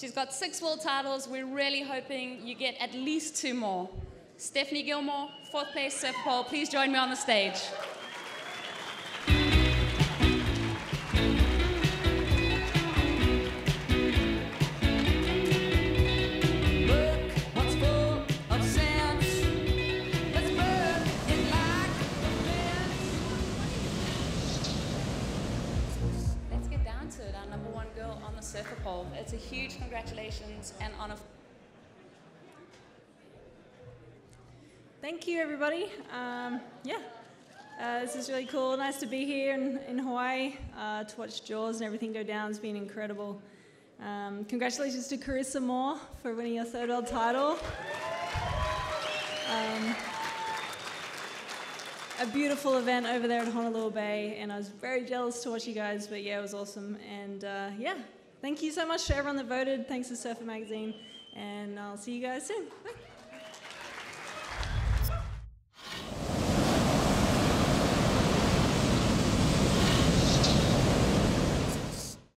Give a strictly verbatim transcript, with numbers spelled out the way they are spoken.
She's got six world titles. We're really hoping you get at least two more. Stephanie Gilmore, fourth place surf pole. Please join me on the stage. Surfer pole. It's a huge congratulations and honor. Thank you, everybody. Um, yeah, uh, this is really cool. Nice to be here in, in Hawaii uh, to watch Jaws and everything go down. It's been incredible. Um, congratulations to Carissa Moore for winning your third world title. Um, a beautiful event over there at Honolulu Bay, and I was very jealous to watch you guys, but yeah, it was awesome. And uh, yeah. Thank you so much to everyone that voted. Thanks to Surfer Magazine, and I'll see you guys soon. Bye.